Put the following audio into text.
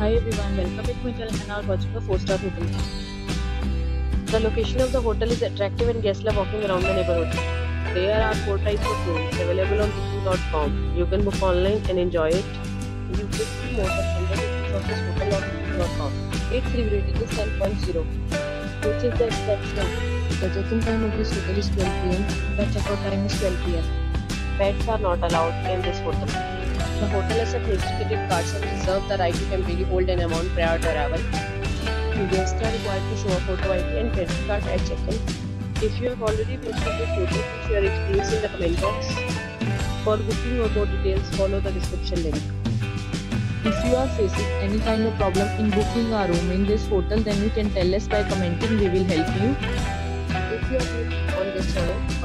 Hi everyone, welcome back to my channel and are watching a 4-star hotel. The location of the hotel is attractive and guests love walking around the neighborhood. There are 4 types of rooms available on booking.com. You can book online and enjoy it. You can see more than 100 reviews of this hotel on booking.com. Its review rating is 10.0, which is the exception. The check-in time of this hotel is 12 PM. The check-out time is 12 PM. Pets are not allowed in this hotel. The hotel accepts executive cards and reserves the right to temporarily hold an amount prior to arrival. Guests are required to show a photo ID and credit card at check-in. If you have already booked this hotel, please share your experience in the comment box. For booking or more details, follow the description link. If you are facing any kind of problem in booking a room in this hotel, then you can tell us by commenting. We will help you. If you are new on this channel